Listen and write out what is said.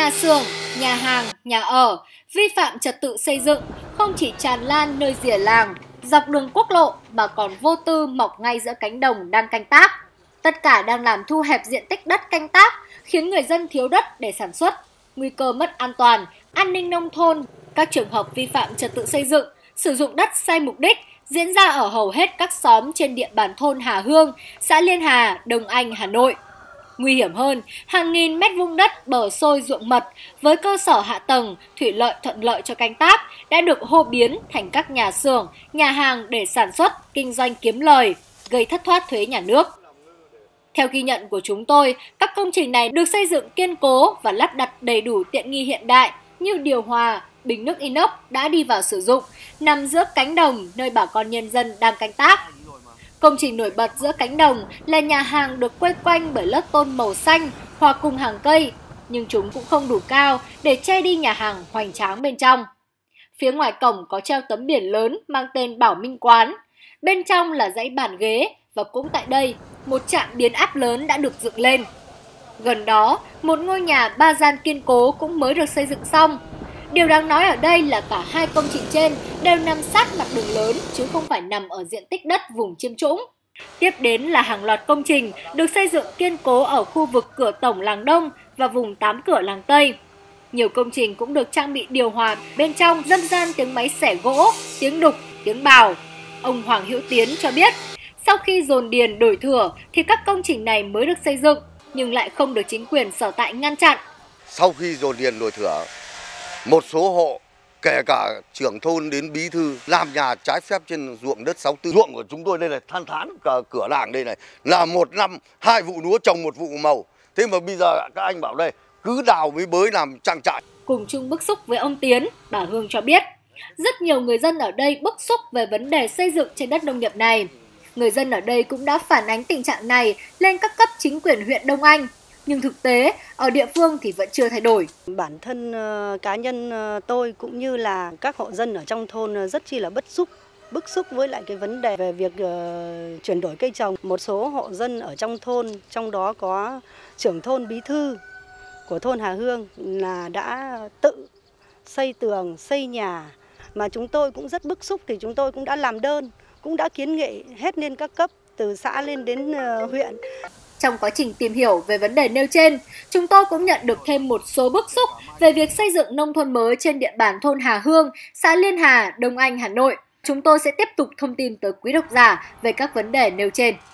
nhà xưởng, nhà hàng, nhà ở, vi phạm trật tự xây dựng không chỉ tràn lan nơi rìa làng, dọc đường quốc lộ mà còn vô tư mọc ngay giữa cánh đồng đang canh tác. Tất cả đang làm thu hẹp diện tích đất canh tác, khiến người dân thiếu đất để sản xuất, nguy cơ mất an toàn, an ninh nông thôn. Các trường hợp vi phạm trật tự xây dựng, sử dụng đất sai mục đích diễn ra ở hầu hết các xóm trên địa bàn thôn Hà Hương, xã Liên Hà, Đông Anh, Hà Nội. Nguy hiểm hơn, hàng nghìn mét vuông đất bờ sôi ruộng mật với cơ sở hạ tầng, thủy lợi thuận lợi cho canh tác đã được hô biến thành các nhà xưởng, nhà hàng để sản xuất, kinh doanh kiếm lời, gây thất thoát thuế nhà nước. Theo ghi nhận của chúng tôi, các công trình này được xây dựng kiên cố và lắp đặt đầy đủ tiện nghi hiện đại như điều hòa, bình nước inox đã đi vào sử dụng, nằm giữa cánh đồng nơi bà con nhân dân đang canh tác. Công trình nổi bật giữa cánh đồng là nhà hàng được quây quanh bởi lớp tôn màu xanh hòa cùng hàng cây, nhưng chúng cũng không đủ cao để che đi nhà hàng hoành tráng bên trong. Phía ngoài cổng có treo tấm biển lớn mang tên Bảo Minh Quán, bên trong là dãy bàn ghế và cũng tại đây, một trạm biến áp lớn đã được dựng lên. Gần đó, một ngôi nhà ba gian kiên cố cũng mới được xây dựng xong. Điều đáng nói ở đây là cả hai công trình trên đều nằm sát mặt đường lớn chứ không phải nằm ở diện tích đất vùng chiêm trũng. Tiếp đến là hàng loạt công trình được xây dựng kiên cố ở khu vực cửa tổng làng Đông và vùng tám cửa làng Tây. Nhiều công trình cũng được trang bị điều hòa, bên trong dâm gian tiếng máy xẻ gỗ, tiếng đục, tiếng bào. Ông Hoàng Hữu Tiến cho biết, sau khi dồn điền đổi thửa thì các công trình này mới được xây dựng nhưng lại không được chính quyền sở tại ngăn chặn. Sau khi dồn điền đổi thửa, một số hộ, kể cả trưởng thôn đến bí thư, làm nhà trái phép trên ruộng đất 64. Ruộng của chúng tôi đây này, than thán cả cửa làng đây này, là một năm hai vụ lúa trồng một vụ màu. Thế mà bây giờ các anh bảo đây, cứ đào mới bới làm trang trại. Cùng chung bức xúc với ông Tiến, bà Hương cho biết, rất nhiều người dân ở đây bức xúc về vấn đề xây dựng trên đất nông nghiệp này. Người dân ở đây cũng đã phản ánh tình trạng này lên các cấp chính quyền huyện Đông Anh. Nhưng thực tế, ở địa phương thì vẫn chưa thay đổi. Bản thân cá nhân tôi cũng như là các hộ dân ở trong thôn rất chi là bức xúc với lại cái vấn đề về việc chuyển đổi cây trồng. Một số hộ dân ở trong thôn, trong đó có trưởng thôn bí thư của thôn Hà Hương là đã tự xây tường, xây nhà. Mà chúng tôi cũng rất bức xúc thì chúng tôi cũng đã làm đơn, cũng đã kiến nghị hết lên các cấp, từ xã lên đến huyện. Trong quá trình tìm hiểu về vấn đề nêu trên, chúng tôi cũng nhận được thêm một số bức xúc về việc xây dựng nông thôn mới trên địa bàn thôn Hà Hương, xã Liên Hà, Đông Anh, Hà Nội. Chúng tôi sẽ tiếp tục thông tin tới quý độc giả về các vấn đề nêu trên.